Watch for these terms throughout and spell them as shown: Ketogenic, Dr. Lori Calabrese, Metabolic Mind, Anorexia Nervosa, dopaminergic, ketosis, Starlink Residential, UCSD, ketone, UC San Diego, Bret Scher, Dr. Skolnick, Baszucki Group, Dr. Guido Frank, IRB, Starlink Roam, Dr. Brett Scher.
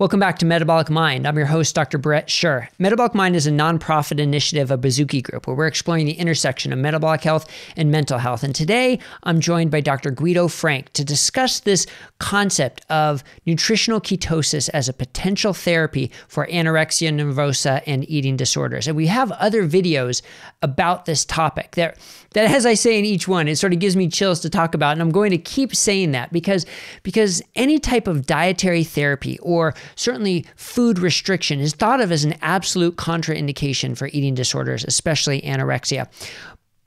Welcome back to Metabolic Mind. I'm your host, Dr. Brett Scher. Metabolic Mind is a nonprofit initiative of Baszucki Group, where we're exploring the intersection of metabolic health and mental health. And today, I'm joined by Dr. Guido Frank to discuss this concept of nutritional ketosis as a potential therapy for anorexia nervosa and eating disorders. And we have other videos about this topic that, as I say in each one, it sort of gives me chills to talk about. And I'm going to keep saying that because any type of dietary therapy or certainly food restriction is thought of as an absolute contraindication for eating disorders, especially anorexia.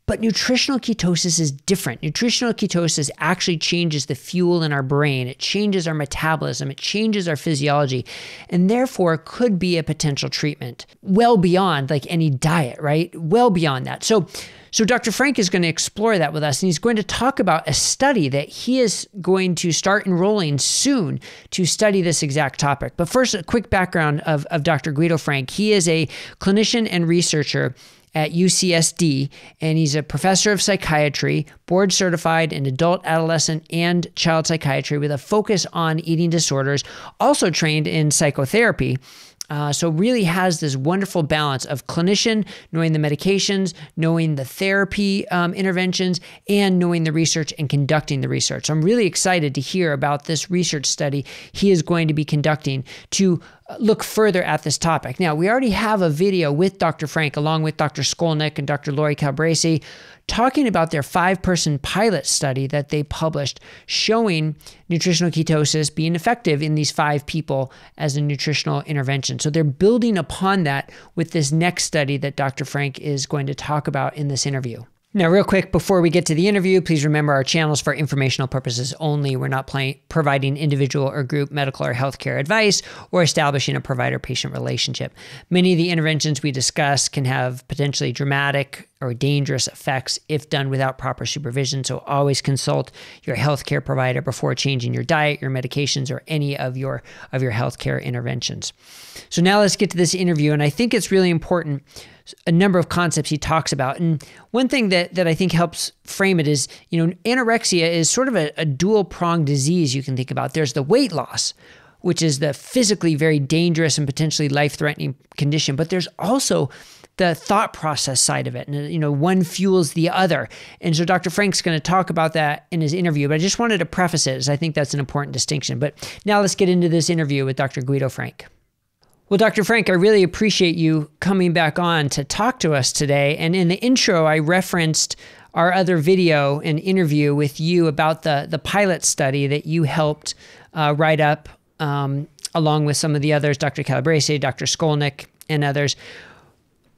But nutritional ketosis is different. Nutritional ketosis actually changes the fuel in our brain. It changes our metabolism. It changes our physiology, and therefore could be a potential treatment well beyond like any diet, right? Well beyond that. So Dr. Frank is going to explore that with us, and he's going to talk about a study that he is going to start enrolling soon to study this exact topic. But first, a quick background of Dr. Guido Frank. He is a clinician and researcher at UCSD, and he's a professor of psychiatry, board certified in adult, adolescent, and child psychiatry with a focus on eating disorders, also trained in psychotherapy. So really has this wonderful balance of clinician, knowing the medications, knowing the therapy interventions, and knowing the research and conducting the research. So I'm really excited to hear about this research study he is going to be conducting to look further at this topic. Now, we already have a video with Dr. Frank, along with Dr. Skolnick and Dr. Lori Calabrese, talking about their 5-person pilot study that they published showing nutritional ketosis being effective in these 5 people as a nutritional intervention. So they're building upon that with this next study that Dr. Frank is going to talk about in this interview. Now, real quick, before we get to the interview, please remember our channel's for informational purposes only. We're not providing individual or group medical or healthcare advice or establishing a provider-patient relationship. Many of the interventions we discuss can have potentially dramatic or dangerous effects if done without proper supervision. So always consult your healthcare provider before changing your diet, your medications, or any of your healthcare interventions. So now let's get to this interview. And I think it's really important, a number of concepts he talks about. And one thing that I think helps frame it is, anorexia is sort of a dual-pronged disease you can think about. There's the weight loss, which is the physically very dangerous and potentially life-threatening condition. But there's also the thought process side of it. And, one fuels the other. And so Dr. Frank's going to talk about that in his interview, but I just wanted to preface it as I think that's an important distinction. But now let's get into this interview with Dr. Guido Frank. Well, Dr. Frank, I really appreciate you coming back on to talk to us today. And in the intro, I referenced our other video and interview with you about the pilot study that you helped write up along with some of the others, Dr. Calabrese, Dr. Skolnick, and others.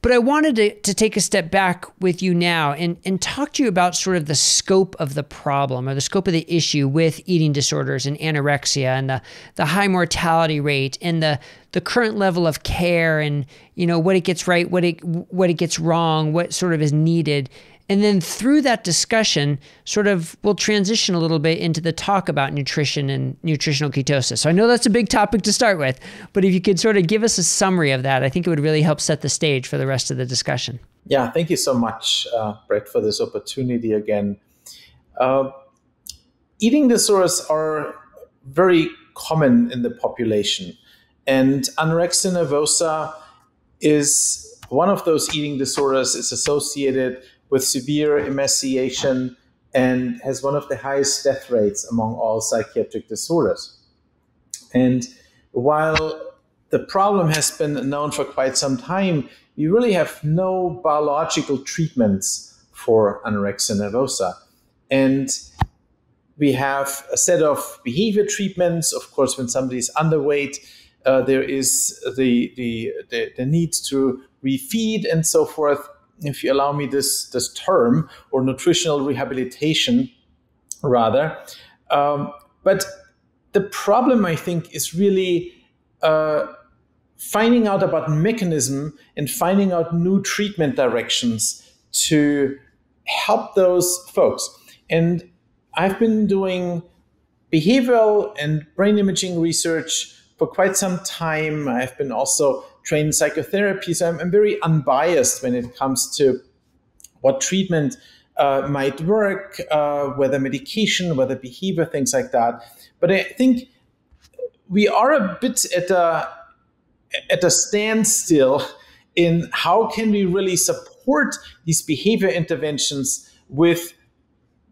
But I wanted to take a step back with you now and talk to you about sort of the scope of the problem or the scope of the issue with eating disorders and anorexia and the high mortality rate and the current level of care and, what it gets right, what it gets wrong, what sort of is needed. And then through that discussion, sort of we'll transition a little bit into the talk about nutrition and nutritional ketosis. So I know that's a big topic to start with, but if you could sort of give us a summary of that, I think it would really help set the stage for the rest of the discussion. Yeah, thank you so much, Brett, for this opportunity again. Eating disorders are very common in the population, and anorexia nervosa is one of those eating disorders. It's associated with severe emaciation and has one of the highest death rates among all psychiatric disorders. And while the problem has been known for quite some time, we really have no biological treatments for anorexia nervosa. And we have a set of behavior treatments. Of course, when somebody's underweight, there is the need to refeed and so forth, if you allow me this term, or nutritional rehabilitation rather. But the problem, I think, is really finding out about mechanism and finding out new treatment directions to help those folks. And I've been doing behavioral and brain imaging research for quite some time. I've been also trained in psychotherapy, so I'm very unbiased when it comes to what treatment might work, whether medication, whether behavior, things like that. But I think we are a bit at a standstill in how can we really support these behavior interventions with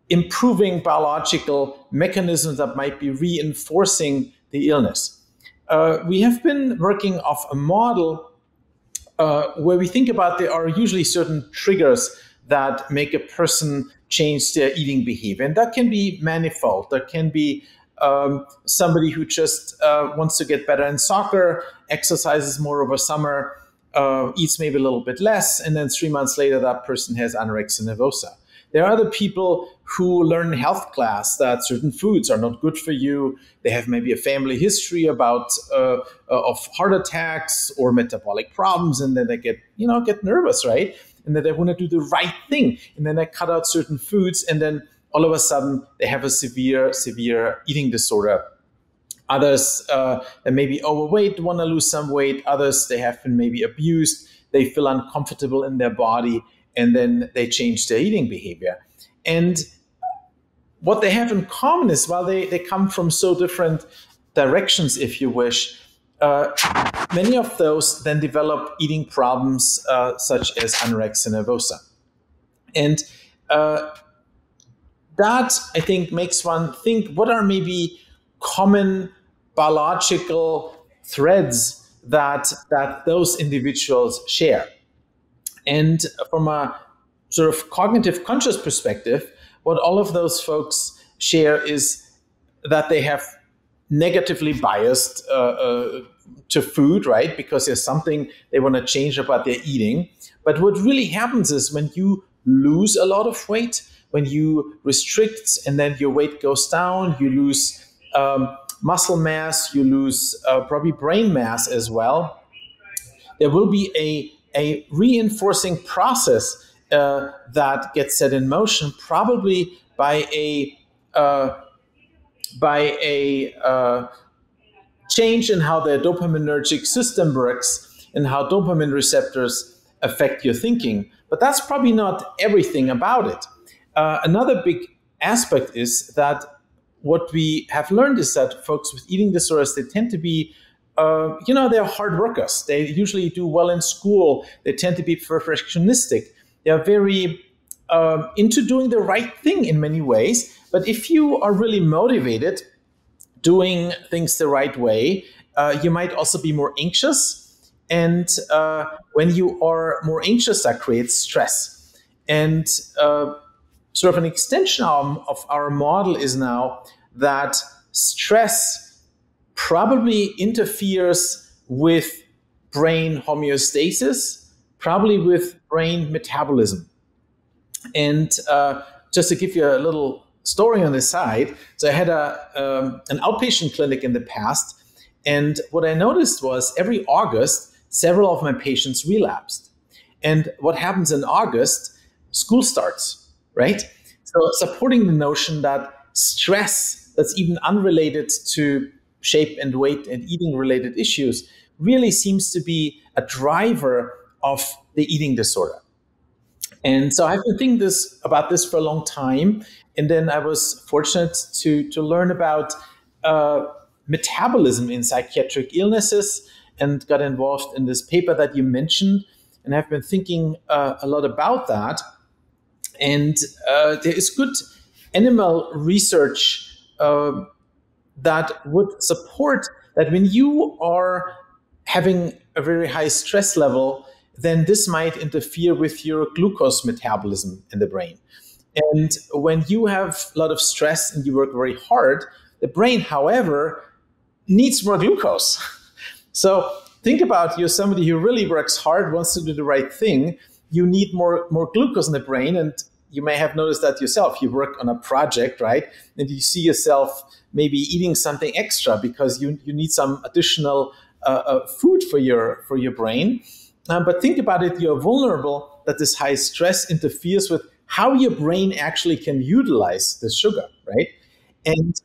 improving biological mechanisms that might be reinforcing the illness. We have been working off a model where we think about there are usually certain triggers that make a person change their eating behavior. And that can be manifold. That can be somebody who just wants to get better in soccer, exercises more over summer, eats maybe a little bit less, and then 3 months later that person has anorexia nervosa. There are other people who learn in health class that certain foods are not good for you. They have maybe a family history about of heart attacks or metabolic problems, and then they get nervous, right? And then they want to do the right thing, and then they cut out certain foods, and then all of a sudden they have a severe eating disorder. Others they may be overweight, want to lose some weight. Others they have been maybe abused. They feel uncomfortable in their body. And then they change their eating behavior. And what they have in common is, while they come from so different directions, if you wish, many of those then develop eating problems such as anorexia nervosa. And that, I think, makes one think, what are maybe common biological threads that those individuals share? And from a sort of cognitive conscious perspective, what all of those folks share is that they have negatively biased to food, right? Because there's something they want to change about their eating. But what really happens is when you lose a lot of weight, when you restrict and then your weight goes down, you lose muscle mass, you lose probably brain mass as well, there will be a reinforcing process that gets set in motion, probably by a change in how the dopaminergic system works and how dopamine receptors affect your thinking. But that's probably not everything about it. Another big aspect is that what we have learned is that folks with eating disorders, they tend to be they're hard workers. They usually do well in school. They tend to be perfectionistic. They are very into doing the right thing in many ways. But if you are really motivated, doing things the right way, you might also be more anxious. And when you are more anxious, that creates stress. And sort of an extension of our model is now that stress probably interferes with brain homeostasis, probably with brain metabolism. And just to give you a little story on the side, so I had an outpatient clinic in the past, and what I noticed was every August, several of my patients relapsed. And what happens in August? School starts, right? So supporting the notion that stress that's even unrelated to shape and weight and eating related issues really seems to be a driver of the eating disorder. And so I've been thinking about this for a long time. And then I was fortunate to learn about metabolism in psychiatric illnesses and got involved in this paper that you mentioned. And I've been thinking a lot about that. And there is good animal research that would support that when you are having a very high stress level, then this might interfere with your glucose metabolism in the brain. And when you have a lot of stress and you work very hard, the brain, however, needs more glucose. So think about, you're somebody who really works hard, wants to do the right thing. You need more glucose in the brain. And you may have noticed that yourself. You work on a project, right? And you see yourself maybe eating something extra because you need some additional food for your brain. But think about it. You're vulnerable that this high stress interferes with how your brain actually can utilize the sugar, right? And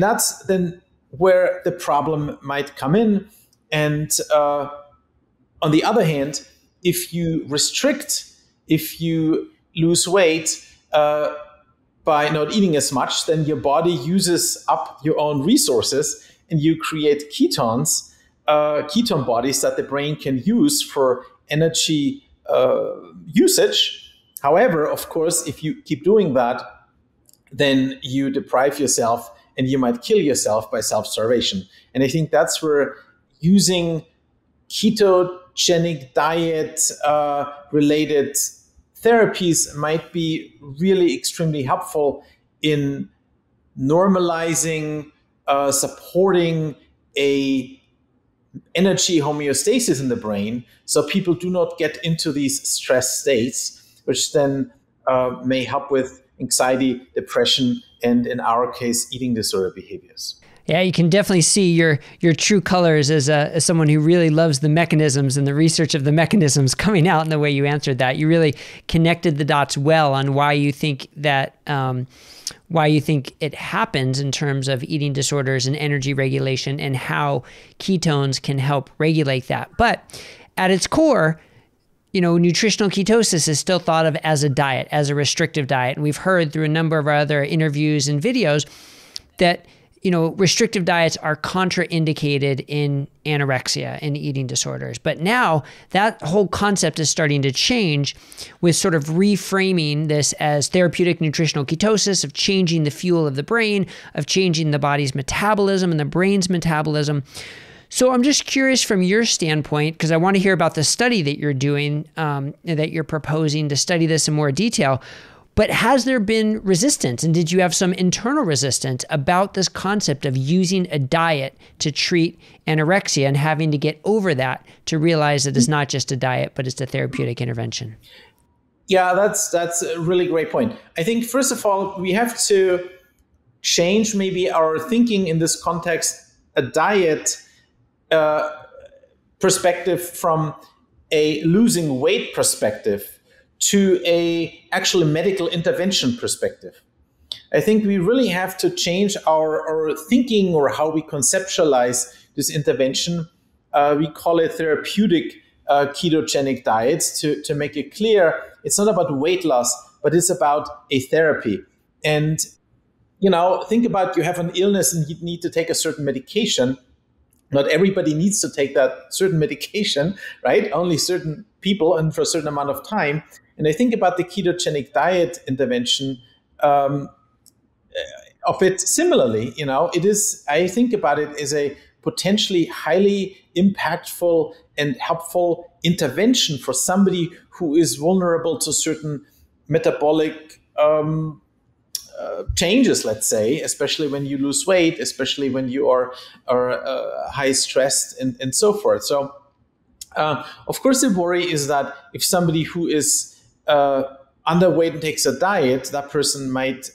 that's then where the problem might come in. And on the other hand, if you restrict, if you lose weight by not eating as much, then your body uses up your own resources and you create ketones, ketone bodies that the brain can use for energy usage. However, of course, if you keep doing that, then you deprive yourself and you might kill yourself by self-starvation. And I think that's where using ketogenic diet-related therapies might be really extremely helpful in normalizing, supporting a energy homeostasis in the brain, so people do not get into these stress states, which then may help with anxiety, depression, and in our case, eating disorder behaviors. Yeah, you can definitely see your true colors as someone who really loves the mechanisms and the research of the mechanisms coming out in the way you answered that. You really connected the dots well on why you think that why you think it happens in terms of eating disorders and energy regulation and how ketones can help regulate that. But at its core, you know, nutritional ketosis is still thought of as a diet, as a restrictive diet. And we've heard through a number of our other interviews and videos that, you know, restrictive diets are contraindicated in anorexia and eating disorders. But now that whole concept is starting to change with sort of reframing this as therapeutic nutritional ketosis, of changing the fuel of the brain, of changing the body's metabolism and the brain's metabolism. So I'm just curious from your standpoint, because I want to hear about the study that you're doing, that you're proposing to study this in more detail. But has there been resistance? And did you have some internal resistance about this concept of using a diet to treat anorexia and having to get over that to realize that it's not just a diet, but it's a therapeutic intervention? Yeah, that's a really great point. I think, first of all, we have to change maybe our thinking in this context, a diet perspective from a losing weight perspective to a actual medical intervention perspective. I think we really have to change our thinking or how we conceptualize this intervention. We call it therapeutic ketogenic diets to make it clear. It's not about weight loss, but it's about a therapy. And, you know, think about you have an illness and you need to take a certain medication. Not everybody needs to take that certain medication, right? Only certain people and for a certain amount of time. And I think about the ketogenic diet intervention of it similarly. You know, it is, I think about it as a potentially highly impactful and helpful intervention for somebody who is vulnerable to certain metabolic changes, let's say, especially when you lose weight, especially when you are high stressed and so forth. So, of course, the worry is that if somebody who is underweight and takes a diet, that person might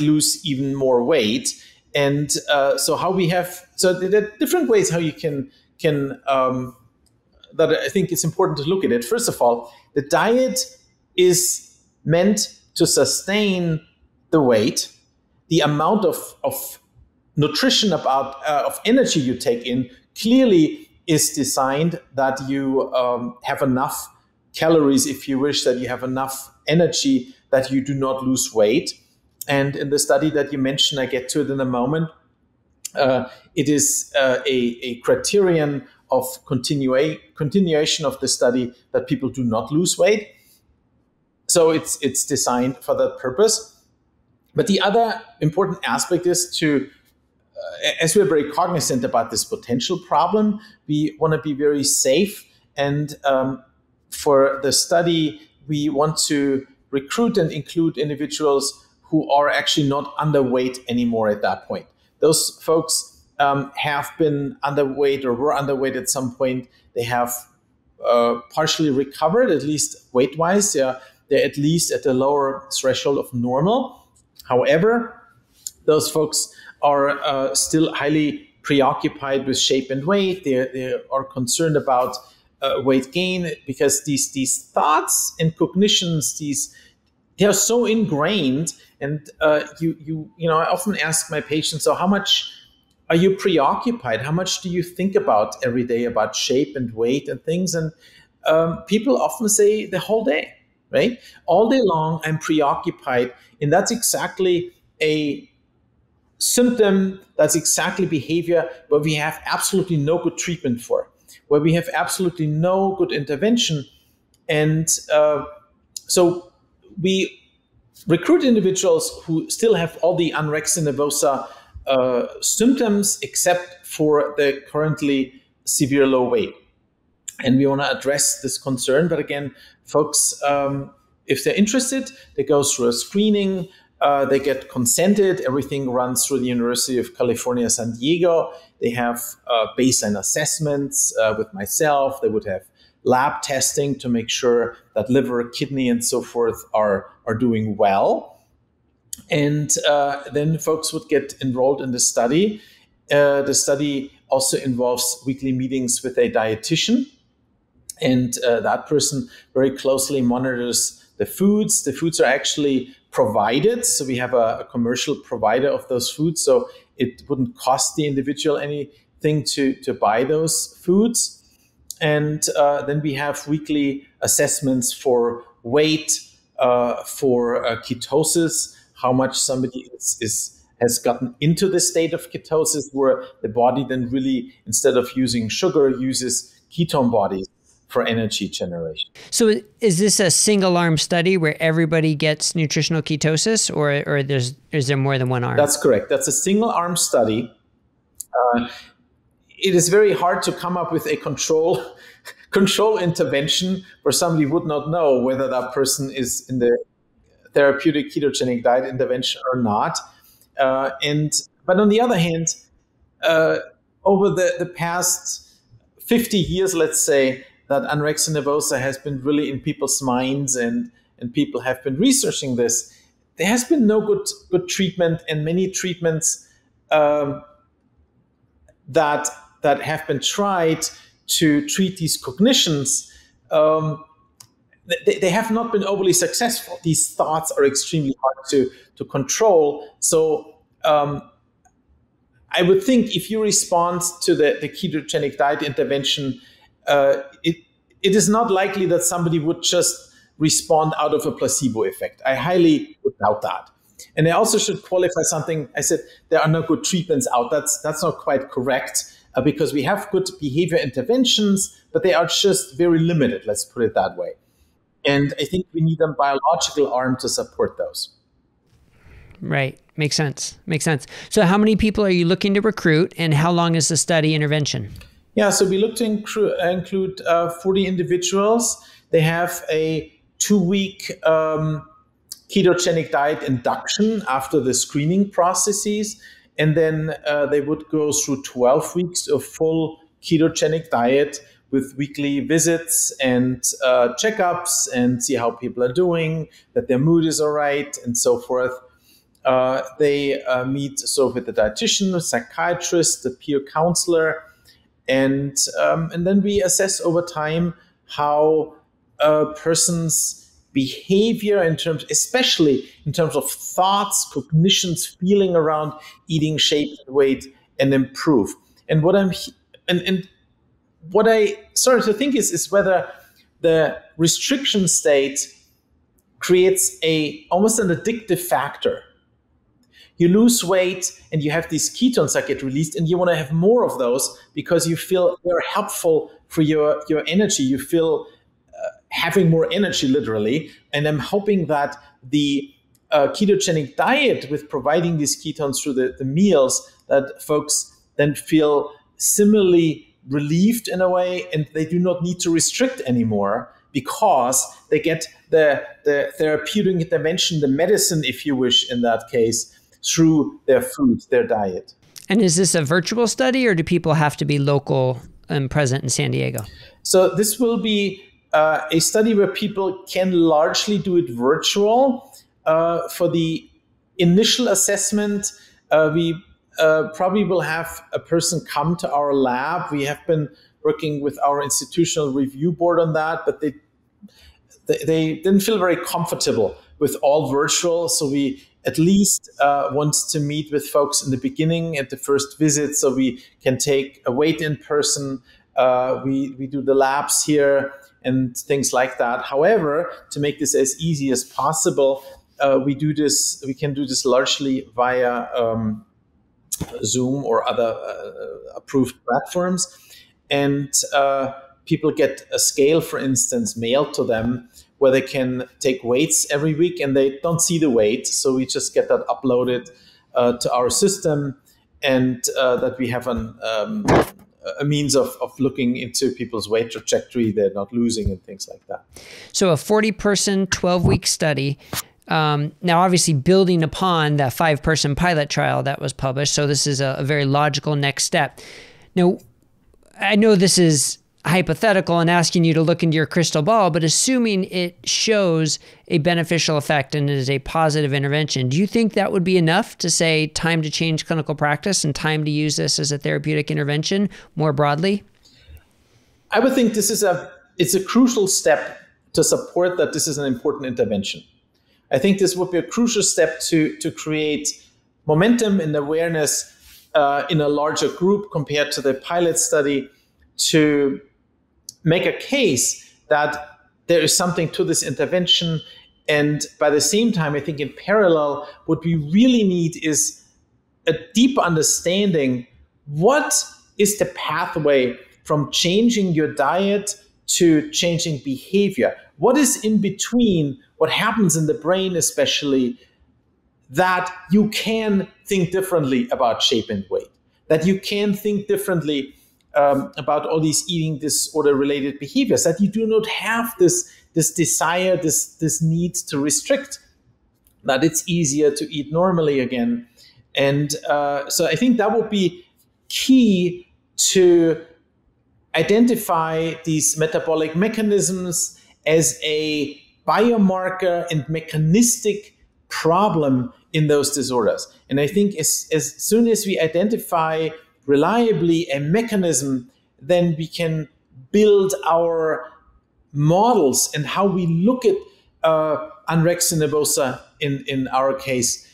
lose even more weight. And so there are different ways how you can that I think it's important to look at it. First of all, the diet is meant to sustain the weight, the amount of nutrition of energy you take in clearly is designed that you have enough calories, if you wish, that you have enough energy that you do not lose weight. And in the study that you mentioned, I get to it in a moment, it is a criterion of continuation of the study that people do not lose weight. So it's designed for that purpose. But the other important aspect is to, as we're very cognizant about this potential problem, we want to be very safe. And for the study, we want to recruit and include individuals who are actually not underweight anymore at that point. Those folks have been underweight or were underweight at some point. They have partially recovered, at least weight-wise. Yeah. They're at least at the lower threshold of normal. However, those folks are still highly preoccupied with shape and weight. They are concerned about weight gain because these thoughts and cognitions, they are so ingrained. And you know, I often ask my patients, so how much are you preoccupied? How much do you think about every day about shape and weight and things? And people often say the whole day. Right? All day long, I'm preoccupied. And that's exactly a symptom, that's exactly behavior where we have absolutely no good treatment for, where we have absolutely no good intervention. And so we recruit individuals who still have all the anorexia nervosa symptoms except for the currently severe low weight. And we want to address this concern. But again, folks, if they're interested, they go through a screening, they get consented, everything runs through the University of California, San Diego. They have baseline assessments with myself. They would have lab testing to make sure that liver, kidney, and so forth are doing well. And then folks would get enrolled in the study. The study also involves weekly meetings with a dietitian. And that person very closely monitors the foods. The foods are actually provided. So we have a commercial provider of those foods. So it wouldn't cost the individual anything to buy those foods. And then we have weekly assessments for weight, for ketosis, how much somebody has gotten into the state of ketosis, where the body then really, instead of using sugar, uses ketone bodies for energy generation. So is this a single arm study where everybody gets nutritional ketosis, or is there more than one arm? That's correct. That's a single arm study. It is very hard to come up with a control intervention where somebody would not know whether that person is in the therapeutic ketogenic diet intervention or not. But on the other hand, over the past 50 years, let's say, that anorexia nervosa has been really in people's minds, and people have been researching this. There has been no good treatment, and many treatments that have been tried to treat these cognitions, they have not been overly successful. These thoughts are extremely hard to control. So I would think if you respond to the ketogenic diet intervention, it is not likely that somebody would just respond out of a placebo effect. I highly would doubt that. And I also should qualify something. I said there are no good treatments out. That's not quite correct, because we have good behavior interventions, but they are just very limited, let's put it that way. And I think we need a biological arm to support those. Right. Makes sense. Makes sense. So how many people are you looking to recruit, and how long is the study intervention? Yeah, so we look to include 40 individuals. They have a 2-week ketogenic diet induction after the screening processes, and then they would go through 12 weeks of full ketogenic diet with weekly visits and checkups, and see how people are doing, that their mood is all right, and so forth. They meet with the dietitian, the psychiatrist, the peer counselor, and then we assess over time how a person's behavior, in terms, especially in terms of thoughts, cognitions, feeling around eating, shape, and weight, and improve. And what I started to think is whether the restriction state creates almost an addictive factor. You lose weight and you have these ketones that get released, and you want to have more of those because you feel they're helpful for your energy. You feel having more energy, literally. And I'm hoping that the ketogenic diet, with providing these ketones through the meals, that folks then feel similarly relieved in a way, and they do not need to restrict anymore because they get the therapeutic intervention, the medicine, if you wish, in that case, through their food, their diet. And is this a virtual study, or do people have to be local and present in San Diego? So this will be a study where people can largely do it virtual. For the initial assessment, we probably will have a person come to our lab. We have been working with our institutional review board on that, but they didn't feel very comfortable with all virtual. So we at least want to meet with folks in the beginning at the first visit, so we can take a wait in person. We do the labs here and things like that. However, to make this as easy as possible, we can do this largely via Zoom or other approved platforms, and people get a scale, for instance, mailed to them where they can take weights every week, and they don't see the weight. So we just get that uploaded to our system, and that we have a means of looking into people's weight trajectory, they're not losing and things like that. So a 40-person, 12-week study. Now, obviously, building upon that 5-person pilot trial that was published. So this is a very logical next step. Now, I know this is hypothetical and asking you to look into your crystal ball, but assuming it shows a beneficial effect and it is a positive intervention, do you think that would be enough to say time to change clinical practice and time to use this as a therapeutic intervention more broadly? I would think this is it's a crucial step to support that this is an important intervention. I think this would be a crucial step to create momentum and awareness in a larger group compared to the pilot study, to make a case that there is something to this intervention. And by the same time, I think in parallel, what we really need is a deep understanding. What is the pathway from changing your diet to changing behavior? What is in between? What happens in the brain, especially, that you can think differently about shape and weight, that you can think differently about all these eating disorder-related behaviors, that you do not have this desire, this need to restrict, that it's easier to eat normally again. And so I think that would be key to identify these metabolic mechanisms as a biomarker and mechanistic problem in those disorders. And I think as soon as we identify reliably a mechanism, then we can build our models and how we look at anorexia nervosa in our case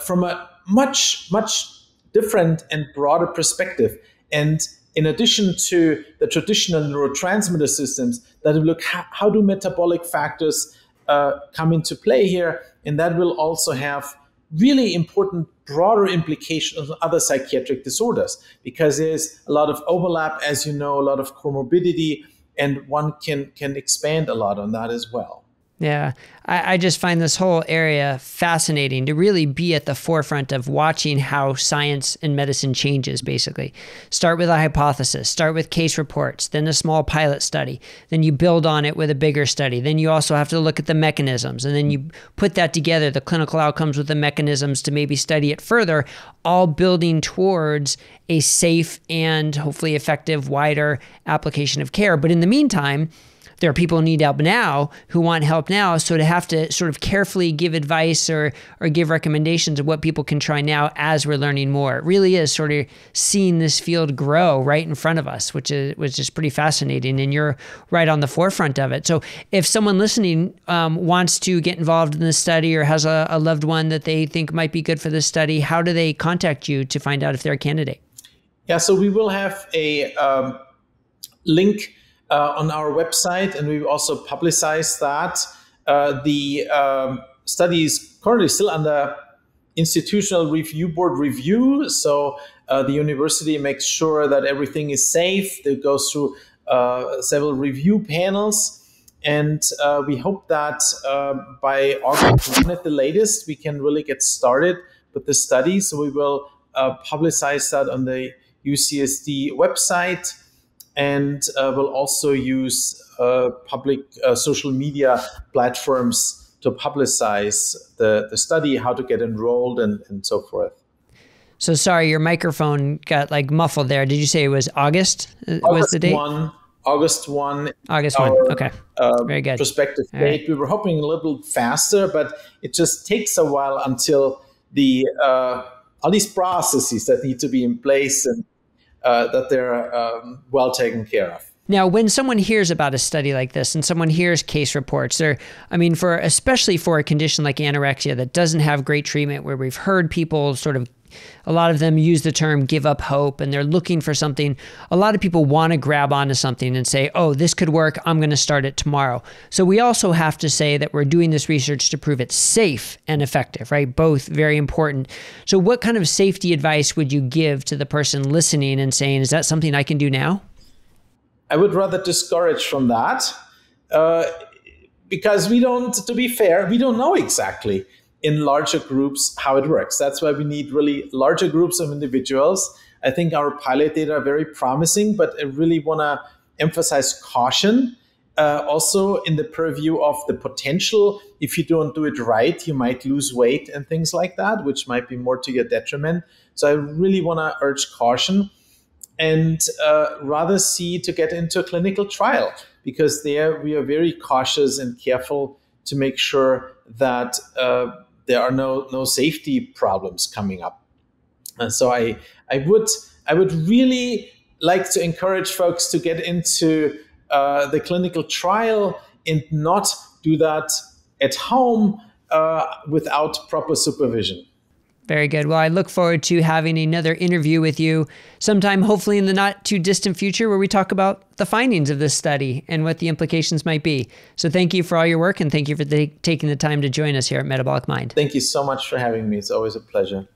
from a much, much different and broader perspective. And in addition to the traditional neurotransmitter systems, that will look how do metabolic factors come into play here, and that will also have really important broader implications of other psychiatric disorders, because there's a lot of overlap, as you know, a lot of comorbidity, and one can expand a lot on that as well. Yeah, I just find this whole area fascinating, to really be at the forefront of watching how science and medicine changes, basically. Start with a hypothesis, start with case reports, then a small pilot study, then you build on it with a bigger study, then you also have to look at the mechanisms, and then you put that together, the clinical outcomes with the mechanisms, to maybe study it further, all building towards a safe and hopefully effective, wider application of care. But in the meantime, there are people who need help now, who want help now. So to have to sort of carefully give advice or give recommendations of what people can try now as we're learning more, it really is sort of seeing this field grow right in front of us, which is pretty fascinating. And you're right on the forefront of it. So if someone listening wants to get involved in this study or has a loved one that they think might be good for this study, how do they contact you to find out if they're a candidate? Yeah, so we will have a link on our website, and we also publicize that. The study is currently still under institutional review board review, so the university makes sure that everything is safe. It goes through several review panels, and we hope that by August 1 at the latest, we can really get started with the study. So we will publicize that on the UCSD website. And we'll also use public social media platforms to publicize the study, how to get enrolled, and so forth. So sorry, your microphone got like muffled there. Did you say it was August was the date? August 1. August 1, okay. Very good. Prospective date. Right. We were hoping a little faster, but it just takes a while until the all these processes that need to be in place and that they're well taken care of. Now, when someone hears about a study like this and someone hears case reports, especially for a condition like anorexia that doesn't have great treatment, where we've heard people sort of, a lot of them use the term give up hope and they're looking for something. A lot of people want to grab onto something and say, oh, this could work. I'm going to start it tomorrow. So we also have to say that we're doing this research to prove it's safe and effective, right? Both very important. So what kind of safety advice would you give to the person listening and saying, is that something I can do now? I would rather discourage from that because to be fair, we don't know exactly in larger groups how it works. That's why we need really larger groups of individuals. I think our pilot data are very promising, but I really want to emphasize caution. Also in the purview of the potential, if you don't do it right, you might lose weight and things like that, which might be more to your detriment. So I really want to urge caution and rather see to get into a clinical trial, because there we are very cautious and careful to make sure that there are no safety problems coming up. And so I would really like to encourage folks to get into the clinical trial and not do that at home without proper supervision. Very good. Well, I look forward to having another interview with you sometime, hopefully in the not too distant future, where we talk about the findings of this study and what the implications might be. So thank you for all your work, and thank you for taking the time to join us here at Metabolic Mind. Thank you so much for having me. It's always a pleasure.